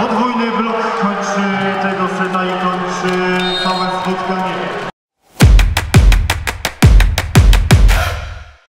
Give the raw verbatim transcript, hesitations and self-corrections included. Podwójny blok kończy tego seta i kończy całe spotkanie.